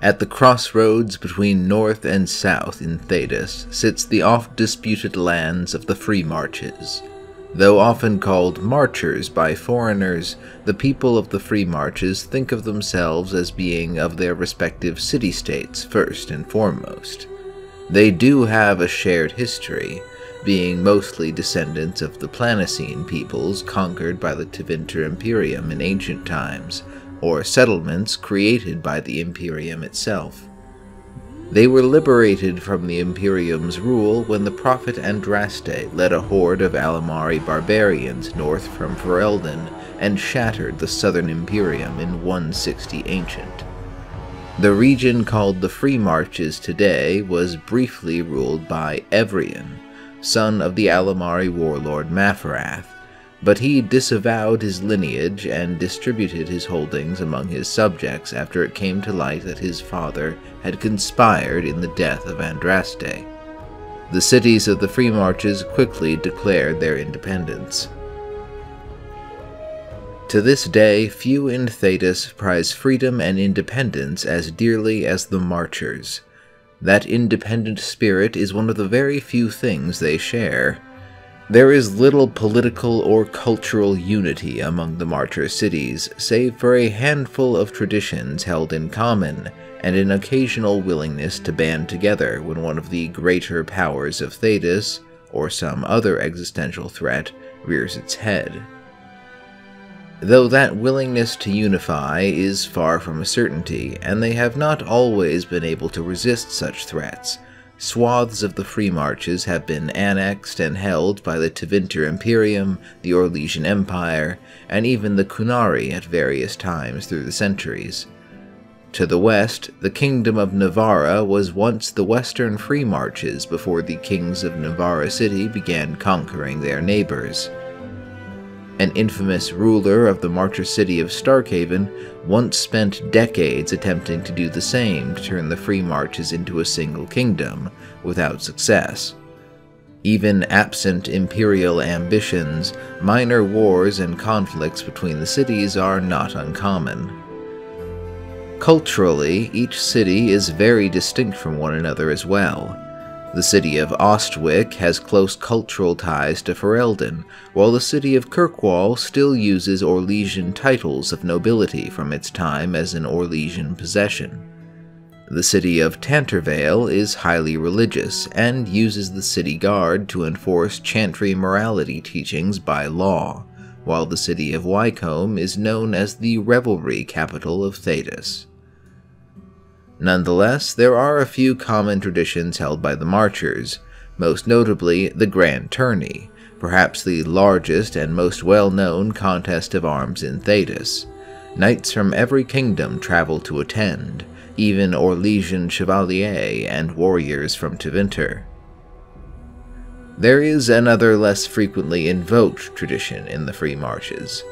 At the crossroads between north and south in Thedas sits the oft-disputed lands of the Free Marches. Though often called marchers by foreigners, the people of the Free Marches think of themselves as being of their respective city-states first and foremost. They do have a shared history, being mostly descendants of the Planacene peoples conquered by the Tevinter Imperium in ancient times, or settlements created by the Imperium itself. They were liberated from the Imperium's rule when the prophet Andraste led a horde of Alamari barbarians north from Ferelden and shattered the southern Imperium in 160 ancient. The region called the Free Marches today was briefly ruled by Evrian, son of the Alamari warlord Mafferath, but he disavowed his lineage and distributed his holdings among his subjects after it came to light that his father had conspired in the death of Andraste. The cities of the Free Marches quickly declared their independence. To this day, few in Thedas prize freedom and independence as dearly as the Marchers. That independent spirit is one of the very few things they share. There is little political or cultural unity among the Marcher cities, save for a handful of traditions held in common, and an occasional willingness to band together when one of the greater powers of Thedas, or some other existential threat, rears its head. Though that willingness to unify is far from a certainty, and they have not always been able to resist such threats. Swaths of the Free Marches have been annexed and held by the Tevinter Imperium, the Orlesian Empire, and even the Qunari at various times through the centuries. To the west, the Kingdom of Nevarra was once the Western Free Marches before the kings of Nevarra City began conquering their neighbors. An infamous ruler of the Marcher city of Starkhaven once spent decades attempting to do the same to turn the Free Marches into a single kingdom, without success. Even absent imperial ambitions, minor wars and conflicts between the cities are not uncommon. Culturally, each city is very distinct from one another as well. The city of Ostwick has close cultural ties to Ferelden, while the city of Kirkwall still uses Orlesian titles of nobility from its time as an Orlesian possession. The city of Tantervale is highly religious, and uses the city guard to enforce Chantry morality teachings by law, while the city of Wycombe is known as the revelry capital of Thedas. Nonetheless, there are a few common traditions held by the Marchers, most notably the Grand Tourney, perhaps the largest and most well-known contest of arms in Thedas. Knights from every kingdom travel to attend, even Orlesian chevaliers and warriors from Tevinter. There is another less frequently invoked tradition in the Free Marches.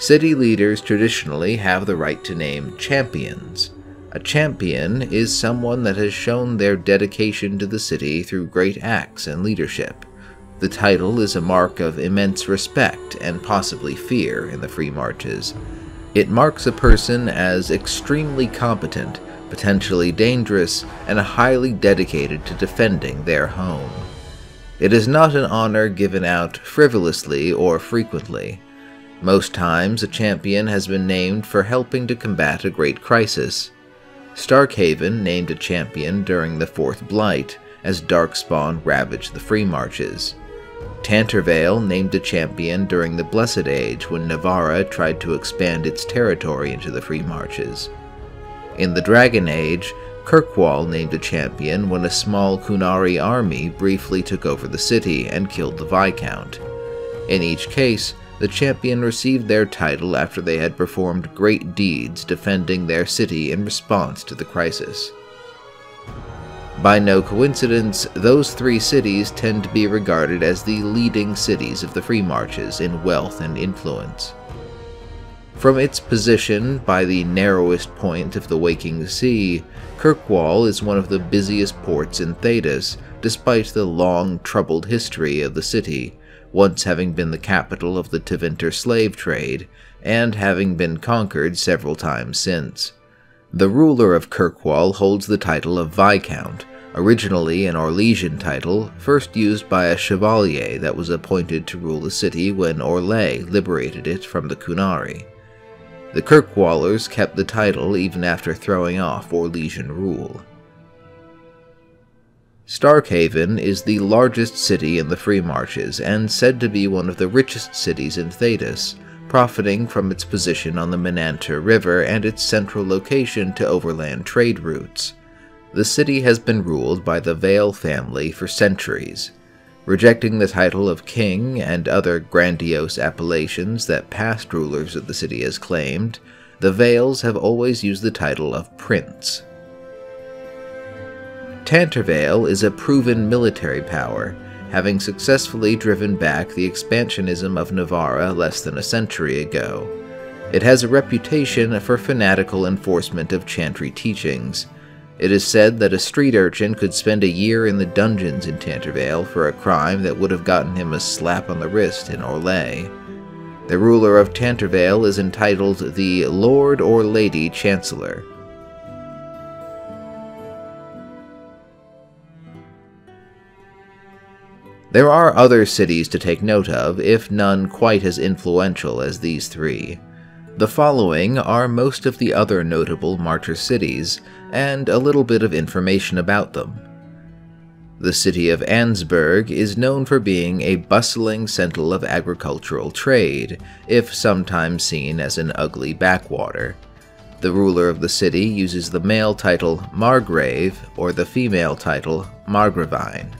City leaders traditionally have the right to name champions. A champion is someone that has shown their dedication to the city through great acts and leadership. The title is a mark of immense respect and possibly fear in the Free Marches. It marks a person as extremely competent, potentially dangerous, and highly dedicated to defending their home. It is not an honor given out frivolously or frequently. Most times, a champion has been named for helping to combat a great crisis. Starkhaven named a champion during the Fourth Blight, as Darkspawn ravaged the Free Marches. Tantervale named a champion during the Blessed Age when Nevarra tried to expand its territory into the Free Marches. In the Dragon Age, Kirkwall named a champion when a small Qunari army briefly took over the city and killed the Viscount. In each case, the champion received their title after they had performed great deeds defending their city in response to the crisis. By no coincidence, those three cities tend to be regarded as the leading cities of the Free Marches in wealth and influence. From its position by the narrowest point of the Waking Sea, Kirkwall is one of the busiest ports in Thedas, despite the long, troubled history of the city, once having been the capital of the Tevinter slave trade, and having been conquered several times since. The ruler of Kirkwall holds the title of Viscount, originally an Orlesian title, first used by a chevalier that was appointed to rule the city when Orlais liberated it from the Qunari. The Kirkwallers kept the title even after throwing off Orlesian rule. Starkhaven is the largest city in the Free Marches and said to be one of the richest cities in Thedas, profiting from its position on the Menanta River and its central location to overland trade routes. The city has been ruled by the Vale family for centuries. Rejecting the title of king and other grandiose appellations that past rulers of the city has claimed, the Vales have always used the title of prince. Tantervale is a proven military power, having successfully driven back the expansionism of Nevarra less than a century ago. It has a reputation for fanatical enforcement of Chantry teachings. It is said that a street urchin could spend a year in the dungeons in Tantervale for a crime that would have gotten him a slap on the wrist in Orlais. The ruler of Tantervale is entitled the Lord or Lady Chancellor. There are other cities to take note of, if none quite as influential as these three. The following are most of the other notable marcher cities, and a little bit of information about them. The city of Ansburg is known for being a bustling centre of agricultural trade, if sometimes seen as an ugly backwater. The ruler of the city uses the male title Margrave, or the female title Margravine.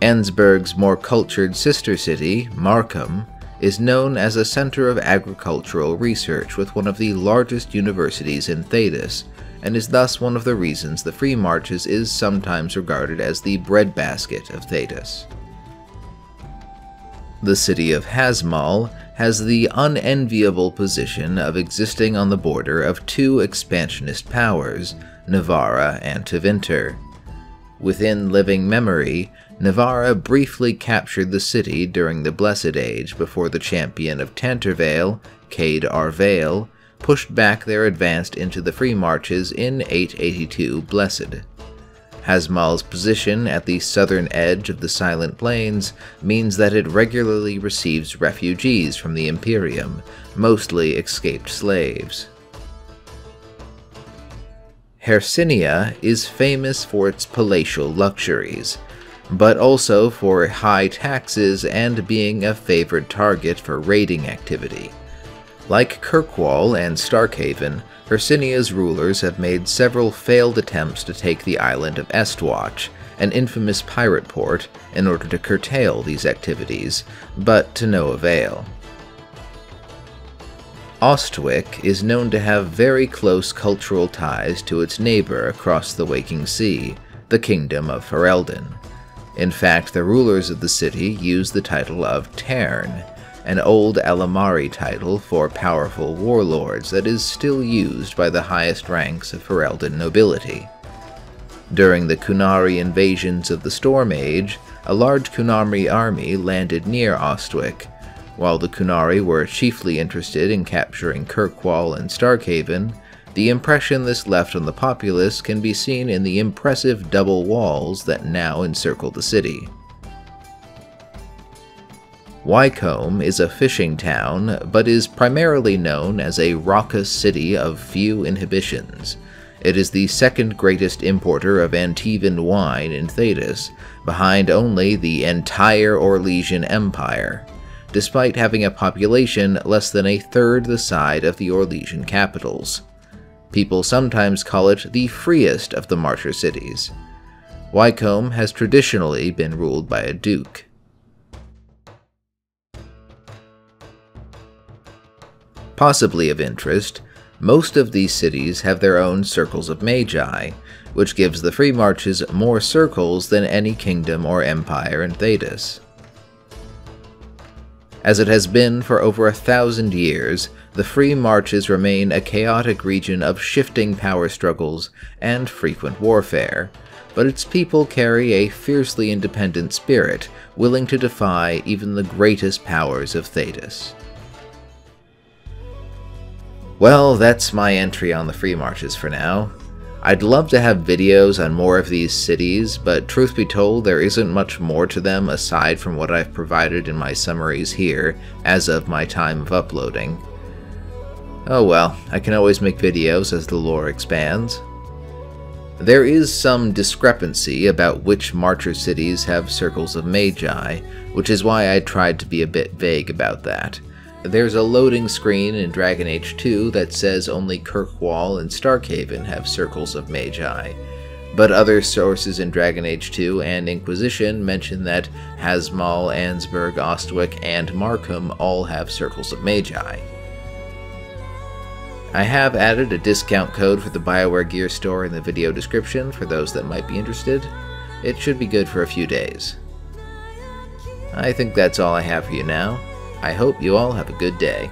Ansburg's more cultured sister city, Markham, is known as a center of agricultural research with one of the largest universities in Thedas, and is thus one of the reasons the Free Marches is sometimes regarded as the breadbasket of Thedas. The city of Hasmal has the unenviable position of existing on the border of two expansionist powers, Nevarra and Tevinter. Within living memory, Nevarra briefly captured the city during the Blessed Age before the champion of Tantervale, Cade Arvale, pushed back their advance into the Free Marches in 882 Blessed. Hasmal's position at the southern edge of the Silent Plains means that it regularly receives refugees from the Imperium, mostly escaped slaves. Hercynia is famous for its palatial luxuries, but also for high taxes and being a favored target for raiding activity. Like Kirkwall and Starkhaven, Hercynia's rulers have made several failed attempts to take the island of Estwatch, an infamous pirate port, in order to curtail these activities, but to no avail. Ostwick is known to have very close cultural ties to its neighbor across the Waking Sea, the Kingdom of Ferelden. In fact, the rulers of the city use the title of Tairn, an old Alamari title for powerful warlords that is still used by the highest ranks of Ferelden nobility. During the Qunari invasions of the Storm Age, a large Qunari army landed near Ostwick. While the Qunari were chiefly interested in capturing Kirkwall and Starkhaven, the impression this left on the populace can be seen in the impressive double walls that now encircle the city. Wycombe is a fishing town, but is primarily known as a raucous city of few inhibitions. It is the second greatest importer of Antevan wine in Thedas, behind only the entire Orlesian Empire, despite having a population less than a third the size of the Orlesian capitals. People sometimes call it the freest of the marcher cities. Wycombe has traditionally been ruled by a duke. Possibly of interest, most of these cities have their own circles of magi, which gives the Free Marches more circles than any kingdom or empire in Thedas. As it has been for over 1,000 years, the Free Marches remain a chaotic region of shifting power struggles and frequent warfare, but its people carry a fiercely independent spirit, willing to defy even the greatest powers of Thedas. Well, that's my entry on the Free Marches for now. I'd love to have videos on more of these cities, but truth be told, there isn't much more to them aside from what I've provided in my summaries here, as of my time of uploading. Oh well, I can always make videos as the lore expands. There is some discrepancy about which marcher cities have circles of magi, which is why I tried to be a bit vague about that. There's a loading screen in Dragon Age 2 that says only Kirkwall and Starkhaven have circles of magi, but other sources in Dragon Age 2 and Inquisition mention that Hasmal, Ansburg, Ostwick, and Markham all have circles of magi. I have added a discount code for the BioWare Gear Store in the video description for those that might be interested. It should be good for a few days. I think that's all I have for you now. I hope you all have a good day.